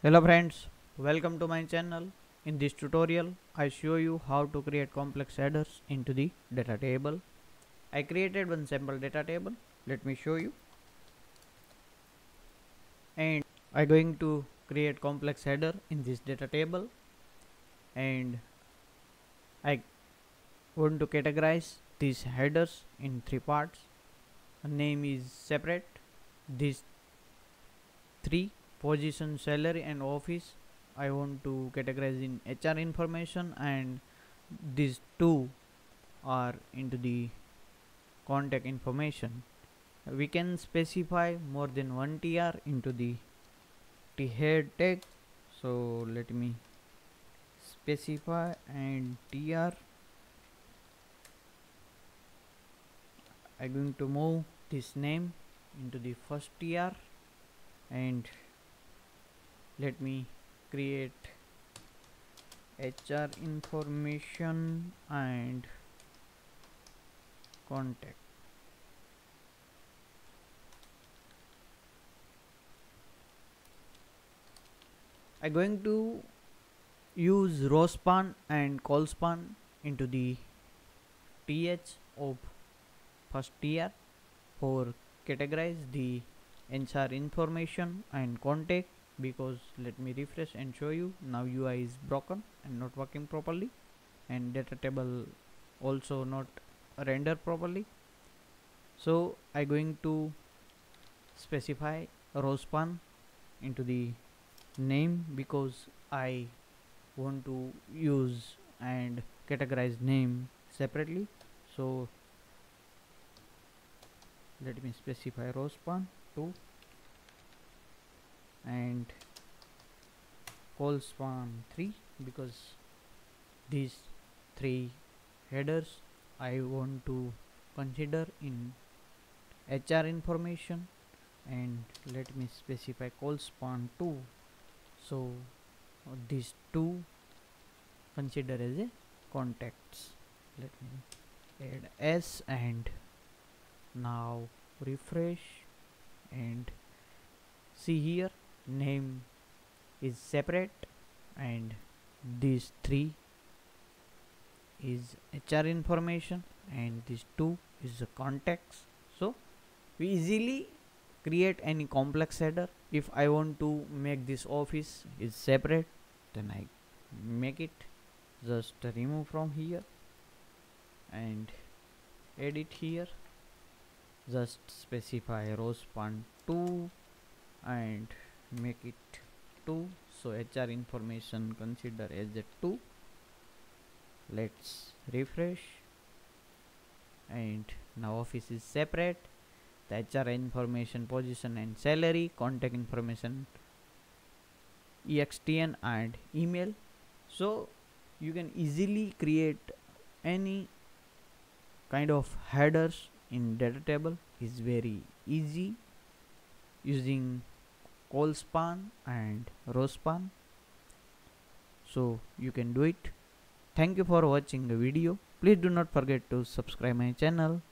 Hello friends, welcome to my channel. In this tutorial I show you how to create complex headers into the data table. I created one sample data table. Let me show you. And I going to create complex header in this data table, and I want to categorize these headers in three parts. A name is separate. These three, position, salary and office, I want to categorize in HR information, and these two are into the contact information. We can specify more than one TR into the head tag. So let me specify and TR. I'm going to move this name into the first TR, and let me create HR information and contact. I'm going to use row span and call span into the TH of first tier for categorize the HR information and contact, because let me refresh and show you. Now UI is broken and not working properly, and data table also not render properly. So I going to specify row span into the name, because I want to use and categorize name separately. So let me specify row span to, and call span 3, because these three headers I want to consider in HR information. And let me specify call span 2, so these two consider as a contacts. Let me add S, and now refresh and see here name is separate, and these three is HR information and these two is the contacts. So we easily create any complex header. If I want to make this office is separate, then I make it, just remove from here and edit here, just specify row span 2 and make it 2, so HR information consider as a 2. Let's refresh, and now office is separate. The HR information, position and salary, contact information, extn and email. So you can easily create any kind of headers in data table. Is very easy using call span and row span, so you can do it. Thank you for watching the video. Please do not forget to subscribe my channel.